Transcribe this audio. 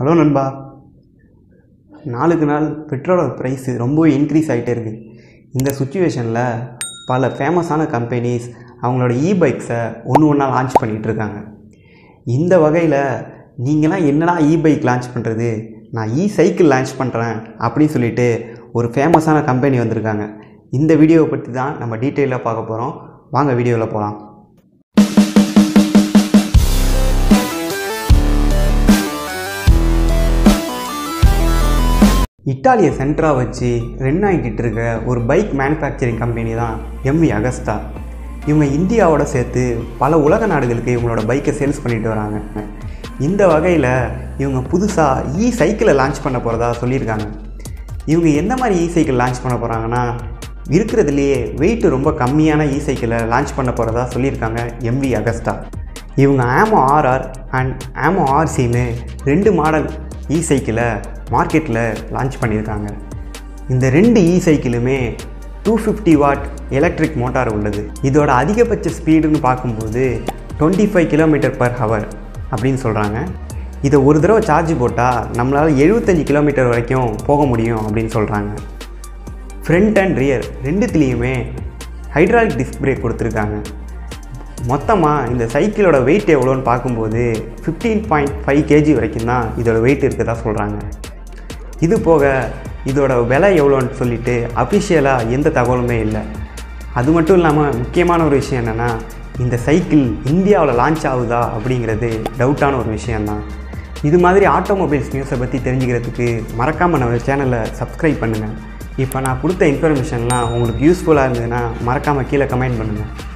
Hello நண்பா, நாளுக்கு நாள் பெட்ரோலோட ப்ரைஸு ரொம்ப இன்க்ரீஸ் ஆகிட்டே இருக்குது. இந்த சுச்சுவேஷனில் பல ஃபேமஸான கம்பெனிஸ் அவங்களோட இபைக்ஸை ஒன்று ஒன்றா லான்ச் பண்ணிகிட்ருக்காங்க. இந்த வகையில் நீங்களாம் என்னடா இபைக் லான்ச் பண்ணுறது, நான் இ சைக்கிள் லான்ச் பண்ணுறேன் அப்படின்னு சொல்லிட்டு ஒரு ஃபேமஸான கம்பெனி வந்திருக்காங்க. இந்த வீடியோவை பற்றி தான் நம்ம டீட்டெயிலாக பார்க்க போகிறோம். வாங்க வீடியோவில் போகலாம். இத்தாலியை சென்டராக வச்சு ரன் ஆகிக்கிட்டு இருக்க ஒரு பைக் மேனுஃபேக்சரிங் கம்பெனி தான் MV Agusta. இவங்க இந்தியாவோட சேர்த்து பல உலக நாடுகளுக்கு இவங்களோட பைக்கை சேல்ஸ் பண்ணிட்டு வராங்க. இந்த வகையில் இவங்க புதுசாக இ சைக்கிளை லான்ச் பண்ண போகிறதா சொல்லியிருக்காங்க. இவங்க எந்த மாதிரி இ சைக்கிள் லான்ச் பண்ண போகிறாங்கன்னா, இருக்கிறதுலையே வெயிட்டு ரொம்ப கம்மியான இ சைக்கிளை லான்ச் பண்ண போகிறதா சொல்லியிருக்காங்க MV Agusta. இவங்க ஆமோ RR அண்ட் ஆமோ RCன்னு ரெண்டு மாடல் இ சைக்கிளை மார்க்கெட்டில் லான்ச் பண்ணியிருக்காங்க. இந்த ரெண்டு இ சைக்கிளுமே 250 வாட் எலக்ட்ரிக் மோட்டார் உள்ளது. இதோட அதிகபட்ச ஸ்பீடுன்னு பார்க்கும்போது 25 km/h அப்படின்னு சொல்கிறாங்க. இதை ஒரு தடவை சார்ஜ் போட்டால் நம்மளால் 75 km வரைக்கும் போக முடியும் அப்படின்னு சொல்கிறாங்க. ஃப்ரண்ட் அண்ட் ரியர் ரெண்டுத்துலேயுமே ஹைட்ராலிக் டிஸ்க் பிரேக் கொடுத்துருக்காங்க. மொத்தமாக இந்த சைக்கிளோட வெயிட் எவ்வளோன்னு பார்க்கும்போது 15.5 kg வரைக்கும் தான் இதோட வெயிட் இருக்கதா சொல்கிறாங்க. இது போக இதோட விலை எவ்வளோன்னு சொல்லிட்டு அஃபிஷியலாக எந்த தகவலுமே இல்லை. அது மட்டும் இல்லாமல் முக்கியமான ஒரு விஷயம் என்னென்னா, இந்த சைக்கிள் இந்தியாவில் லான்ச் ஆகுதா அப்படிங்கிறது டவுட்டான ஒரு விஷயந்தான். இது மாதிரி ஆட்டோமொபைல்ஸ் நியூஸை பற்றி தெரிஞ்சுக்கிறதுக்கு மறக்காமல் நம்ம சேனலை சப்ஸ்கிரைப் பண்ணுங்கள். இப்போ நான் கொடுத்த இன்ஃபர்மேஷன்லாம் உங்களுக்கு யூஸ்ஃபுல்லாக இருந்ததுன்னா மறக்காமல் கீழே கமெண்ட் பண்ணுங்கள்.